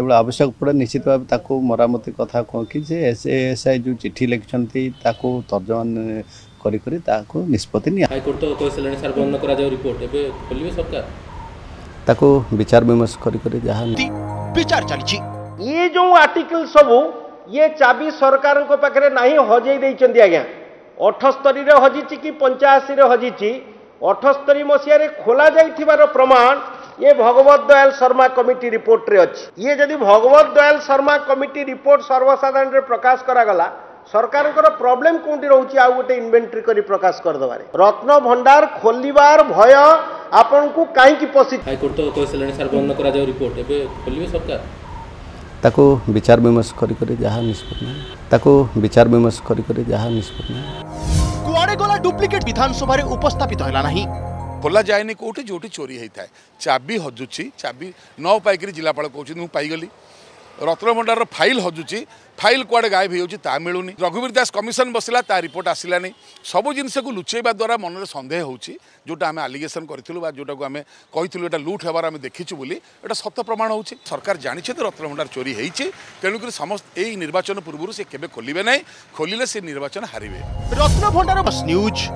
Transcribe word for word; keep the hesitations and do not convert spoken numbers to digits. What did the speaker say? तेज आवश्यक पड़े निश्चित भाव मरामती कथा कह कि एसआई जो चिठी लिखिं तर्जमा कर निष्पत्ति विचार विमर्श कर सब ये चाबी सरकार को पाखरे नहीं हजे देइचंदी आज्ञा अठस्तरी हजिची कि पंचाशी हजिची अठस्तरी मसीह खोल जा प्रमाण ये भगवत दयाल शर्मा कमिटी रिपोर्ट रे अच्छी ये जदि भगवत दयाल शर्मा कमिटी रिपोर्ट सर्वसाधारण रे प्रकाश करागला सरकार को प्रोब्लेम कौटी रोचे आउ गोटे इन्वेंट्री कर प्रकाश करदेबार रत्न भंडार खोलवार भय आपण को कहीं पशि बंद कर सरकार ताको विचार विमर्श करी करी जहा निष्पत्ति ताको विचार विमर्श करी करी जहा निष्पत्ति कुआड़े गोला डुप्लिकेट विधानसभा रे उपस्थित होला नाही खोला जाय नै कोठी जोठी चोरी होई थाए चाबी हजुची चाबी न उपाय करी जिलापाल कहउची मु पाई गली रत्न भंडार रो फाइल हजुची फाइल कुआड़े गायब होई ता मिलुनी रघुवीर दास कमिशन बसला ता रिपोर्ट आसिला नै सब जिनसे को लुचेबा द्वारा मन रे संदेह होउची जोटा हमें एलिगेशन करथिलु बा जोटा को हमें कहिथिलु एटा लूट हेबार हमें देखिछु बोली एटा सत प्रमाण होउची सरकार जानि छे त रत्न भंडार चोरी हेइची तेनु कर समस्त एई निर्वाचन पूर्वरु से केबे खोलिबे नै खोलिले से निर्वाचन हारिबे। रत्न भंडार बस न्यूज।